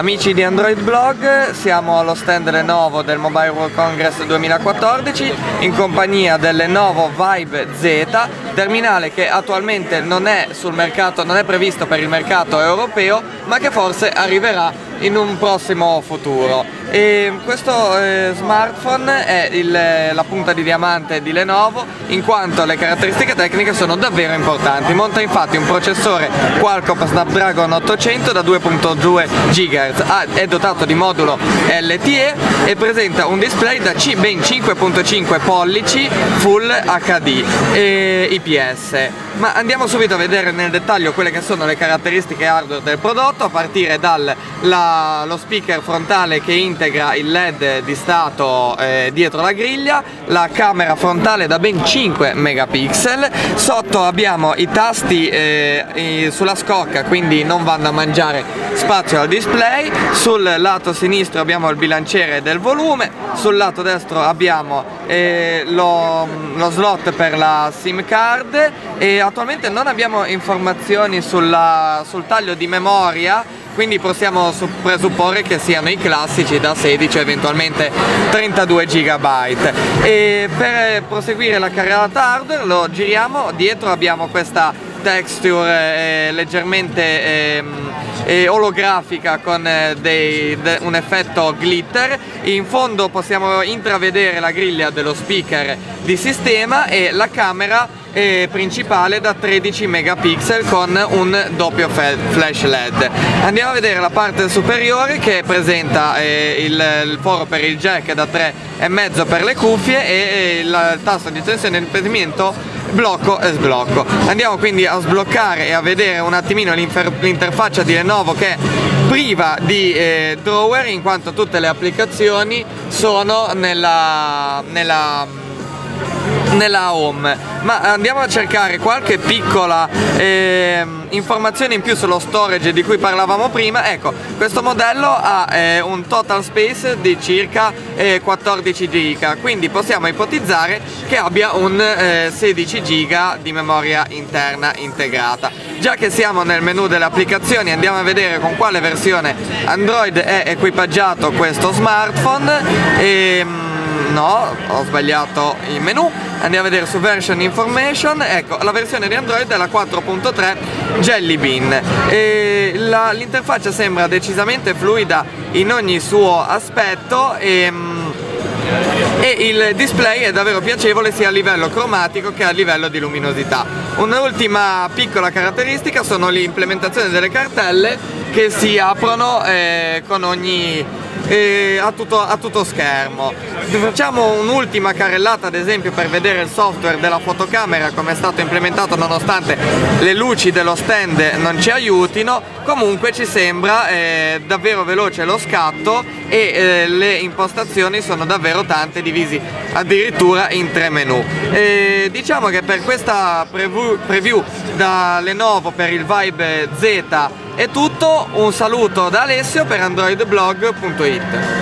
Amici di AndroidBlog, siamo allo stand Lenovo del Mobile World Congress 2014 in compagnia del Lenovo Vibe Z, terminale che attualmente non è sul mercato, non è previsto per il mercato europeo, ma che forse arriverà in un prossimo futuro. E questo smartphone è la punta di diamante di Lenovo, in quanto le caratteristiche tecniche sono davvero importanti. Monta infatti un processore Qualcomm Snapdragon 800 da 2.2 GHz, è dotato di modulo LTE e presenta un display da ben 5.5 pollici Full HD e IPS. Ma andiamo subito a vedere nel dettaglio quelle che sono le caratteristiche hardware del prodotto, a partire dallo speaker frontale che integra il LED di stato dietro la griglia, la camera frontale da ben 5 megapixel, sotto abbiamo i tasti sulla scocca, quindi non vanno a mangiare spazio al display, sul lato sinistro abbiamo il bilanciere del volume, sul lato destro abbiamo lo slot per la SIM card e attualmente non abbiamo informazioni sul taglio di memoria, quindi possiamo presupporre che siano i classici da 16 o eventualmente 32 GB. E per proseguire la carrellata hardware lo giriamo, dietro abbiamo questa texture leggermente olografica con un effetto glitter. In fondo possiamo intravedere la griglia dello speaker di sistema e la camera principale da 13 megapixel con un doppio flash LED. Andiamo a vedere la parte superiore che presenta il foro per il jack da 3,5 per le cuffie e il tasto di accensione e impedimento blocco e sblocco. Andiamo quindi a sbloccare e a vedere un attimino l'interfaccia di Lenovo, che è priva di drawer in quanto tutte le applicazioni sono nella home, ma andiamo a cercare qualche piccola informazione in più sullo storage di cui parlavamo prima. Ecco, questo modello ha un total space di circa 14 giga, quindi possiamo ipotizzare che abbia un 16 giga di memoria interna integrata. Già che siamo nel menu delle applicazioni, andiamo a vedere con quale versione Android è equipaggiato questo smartphone. No, ho sbagliato il menu. Andiamo a vedere su version information. Ecco, la versione di Android è la 4.3 Jelly Bean. L'interfaccia sembra decisamente fluida in ogni suo aspetto e il display è davvero piacevole sia a livello cromatico che a livello di luminosità. Un'ultima piccola caratteristica sono l'implementazione delle cartelle che si aprono con ogni a tutto schermo. Facciamo un'ultima carrellata ad esempio per vedere il software della fotocamera come è stato implementato, nonostante le luci dello stand non ci aiutino. Comunque ci sembra davvero veloce lo scatto e le impostazioni sono davvero tante, divisi addirittura in 3 menu. Diciamo che per questa preview da Lenovo per il Vibe Z è tutto. Un saluto da Alessio per AndroidBlog.it.